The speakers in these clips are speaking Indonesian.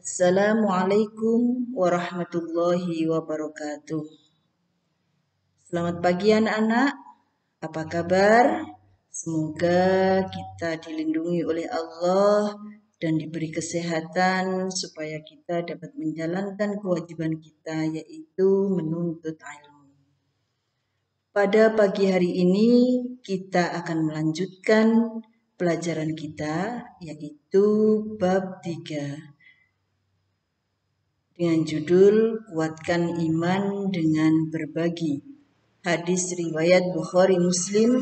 Assalamualaikum warahmatullahi wabarakatuh. Selamat pagi anak-anak, apa kabar? Semoga kita dilindungi oleh Allah dan diberi kesehatan supaya kita dapat menjalankan kewajiban kita, yaitu menuntut ilmu. Pada pagi hari ini kita akan melanjutkan pelajaran kita, yaitu bab 3 dengan judul Kuatkan Iman dengan Berbagi. Hadis riwayat Bukhari Muslim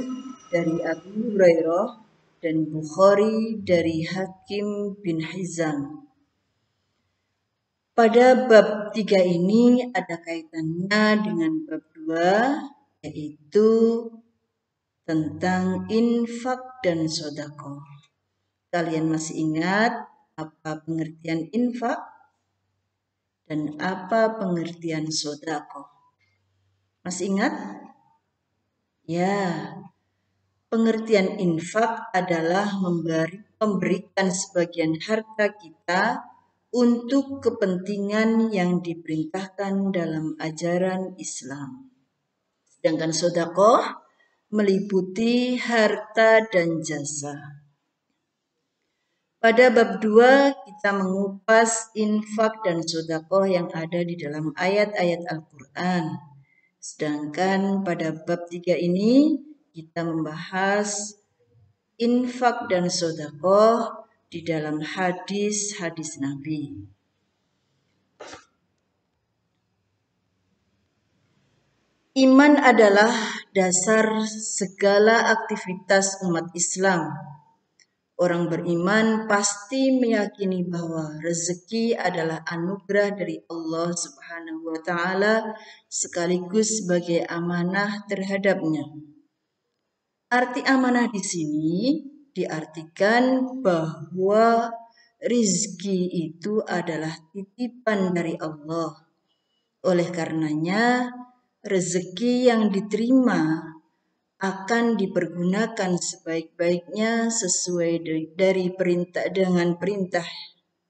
dari Abu Hurairah dan Bukhari dari Hakim bin Hizam. Pada bab 3 ini ada kaitannya dengan bab 2, yaitu tentang infak dan sedekah. Kalian masih ingat apa pengertian infak dan apa pengertian sedekah? Masih ingat? Ya, pengertian infak adalah memberikan sebagian harta kita untuk kepentingan yang diperintahkan dalam ajaran Islam. Sedangkan sedekah meliputi harta dan jasa. Pada bab 2 kita mengupas infak dan sedekah yang ada di dalam ayat-ayat Al-Qur'an. Sedangkan pada bab 3 ini kita membahas infak dan sedekah di dalam hadis-hadis Nabi. Iman adalah dasar segala aktivitas umat Islam. Orang beriman pasti meyakini bahwa rezeki adalah anugerah dari Allah Subhanahu wa Ta'ala sekaligus sebagai amanah terhadapnya. Arti amanah di sini diartikan bahwa rizki itu adalah titipan dari Allah. Oleh karenanya, rezeki yang diterima akan dipergunakan sebaik-baiknya sesuai dari perintah dengan perintah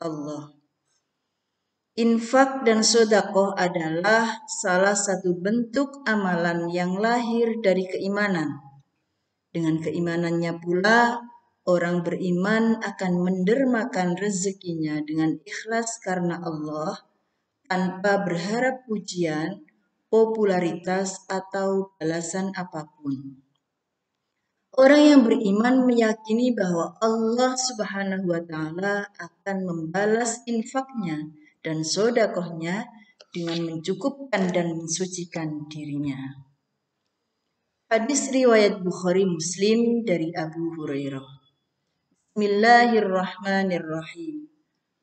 Allah. Infak dan sedekah adalah salah satu bentuk amalan yang lahir dari keimanan. Dengan keimanannya pula, orang beriman akan mendermakan rezekinya dengan ikhlas karena Allah tanpa berharap pujian, popularitas, atau balasan apapun. Orang yang beriman meyakini bahwa Allah Subhanahu wa Ta'ala akan membalas infaknya dan sedekahnya dengan mencukupkan dan mensucikan dirinya. Hadis riwayat Bukhari Muslim dari Abu Hurairah. Bismillahirrahmanirrahim.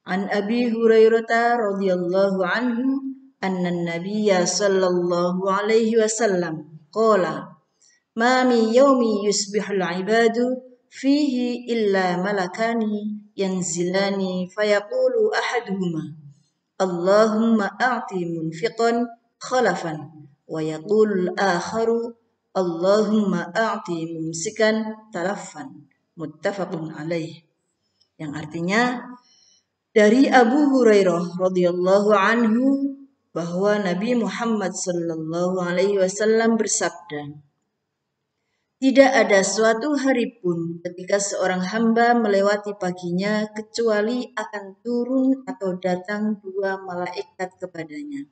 An Abi Hurairah radhiyallahu anhu أن النبي صلى الله عليه وسلم قال ما من يوم يصبح العباد فيه إلا ملكان ينزلان فيقول أحدهما اللهم أعط منفقا خلفا ويقول الآخر اللهم أعط ممسكا تلفا متفق عليه. Yang artinya dari Abu Hurairah radhiyallahu anhu bahwa Nabi Muhammad Shallallahu Alaihi Wasallam bersabda, tidak ada suatu hari pun ketika seorang hamba melewati paginya kecuali akan turun atau datang 2 malaikat kepadanya.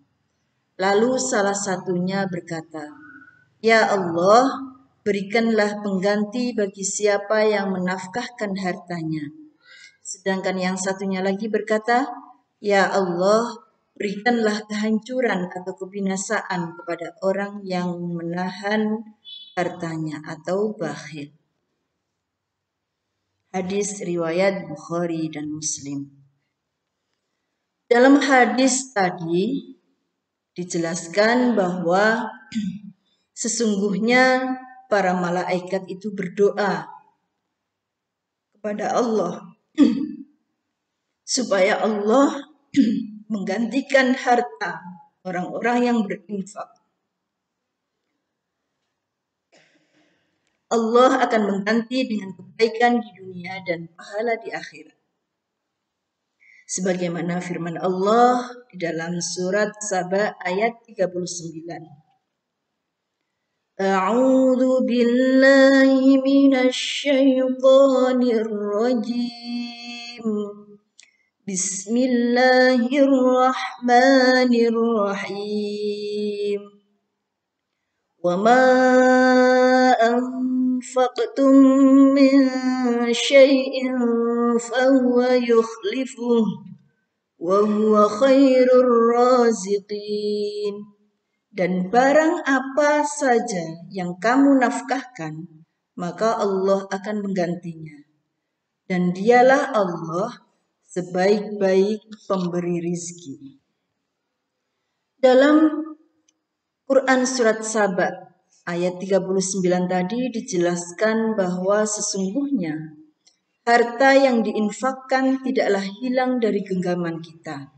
Lalu salah satunya berkata, Ya Allah, berikanlah pengganti bagi siapa yang menafkahkan hartanya. Sedangkan yang satunya lagi berkata, Ya Allah, berikanlah kehancuran atau kebinasaan kepada orang yang menahan hartanya atau bakhil. Hadis riwayat Bukhari dan Muslim. Dalam hadis tadi dijelaskan bahwa sesungguhnya para malaikat itu berdoa kepada Allah supaya Allah menggantikan harta orang-orang yang berinfak. Allah akan mengganti dengan kebaikan di dunia dan pahala di akhirat. sebagaimana firman Allah di dalam surat Saba ayat 39. A'udzu billahi minasy syaithonir rajim. Bismillahirrahmanirrahim. Wa ma anfaqtum min syai'in fahuwa yukhlifuh wa huwa khairur raziqin. Dan barang apa saja yang kamu nafkahkan, maka Allah akan menggantinya. Dan dialah Allah sebaik-baik pemberi rizki. Dalam Quran Surat Saba ayat 39 tadi dijelaskan bahwa sesungguhnya harta yang diinfakkan tidaklah hilang dari genggaman kita.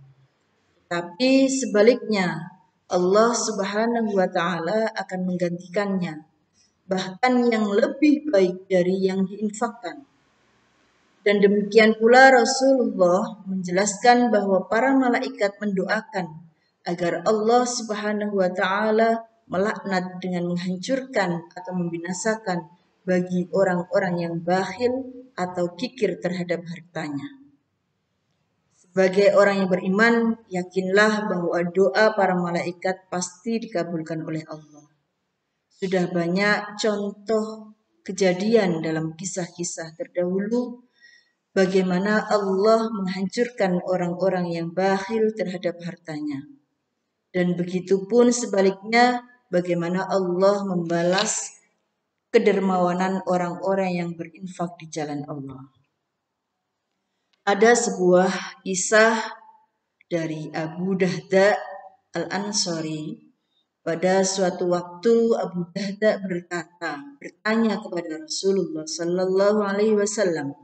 Tapi sebaliknya, Allah Subhanahu wa Ta'ala akan menggantikannya, bahkan yang lebih baik dari yang diinfakkan. Dan demikian pula Rasulullah menjelaskan bahwa para malaikat mendoakan agar Allah Subhanahu wa Ta'ala melaknat dengan menghancurkan atau membinasakan bagi orang-orang yang bakhil atau kikir terhadap hartanya. Sebagai orang yang beriman, yakinlah bahwa doa para malaikat pasti dikabulkan oleh Allah. Sudah banyak contoh kejadian dalam kisah-kisah terdahulu bagaimana Allah menghancurkan orang-orang yang bakhil terhadap hartanya. Dan begitu pun sebaliknya, bagaimana Allah membalas kedermawanan orang-orang yang berinfak di jalan Allah. Ada sebuah kisah dari Abu Dahda Al-Ansari. Pada suatu waktu Abu Dahda bertanya kepada Rasulullah Shallallahu Alaihi Wasallam,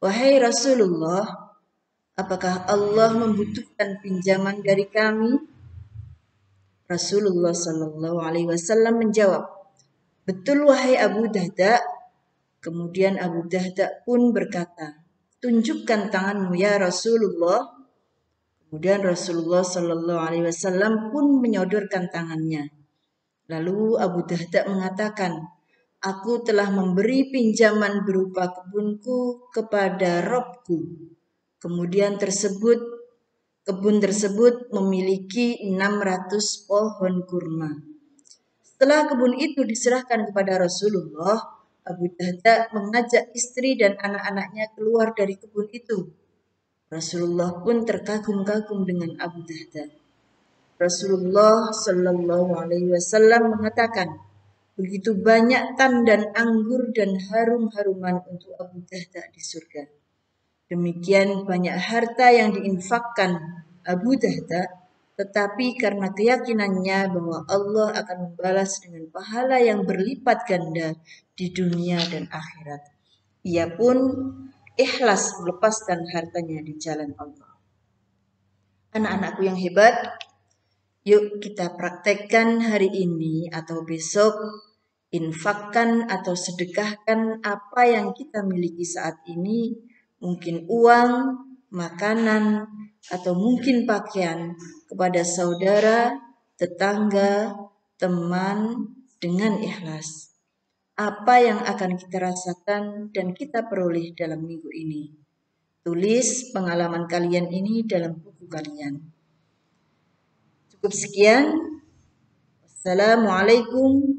"Wahai Rasulullah, apakah Allah membutuhkan pinjaman dari kami?" Rasulullah Shallallahu Alaihi Wasallam menjawab, "Betul wahai Abu Dahda." Kemudian Abu Dahda pun berkata, "Tunjukkan tanganmu ya Rasulullah." Kemudian Rasulullah Shallallahu Alaihi Wasallam pun menyodorkan tangannya. Lalu Abu Dardaa mengatakan, "Aku telah memberi pinjaman berupa kebunku kepada Robku." Kemudian kebun tersebut memiliki 600 pohon kurma. Setelah kebun itu diserahkan kepada Rasulullah, Abu Dardaa mengajak istri dan anak-anaknya keluar dari kebun itu. Rasulullah pun terkagum-kagum dengan Abu Dardaa. Rasulullah Shallallahu Alaihi Wasallam mengatakan, "Begitu banyak tandan anggur dan harum-haruman untuk Abu Dardaa di surga." Demikian banyak harta yang diinfakkan Abu Dardaa, tetapi karena keyakinannya bahwa Allah akan membalas dengan pahala yang berlipat ganda di dunia dan akhirat, ia pun ikhlas melepaskan hartanya di jalan Allah. Anak-anakku yang hebat, yuk kita praktekkan hari ini atau besok. Infakkan atau sedekahkan apa yang kita miliki saat ini, mungkin uang, makanan, atau mungkin pakaian, kepada saudara, tetangga, teman, dengan ikhlas. Apa yang akan kita rasakan dan kita peroleh dalam minggu ini? Tulis pengalaman kalian ini dalam buku kalian. Cukup sekian. Assalamualaikum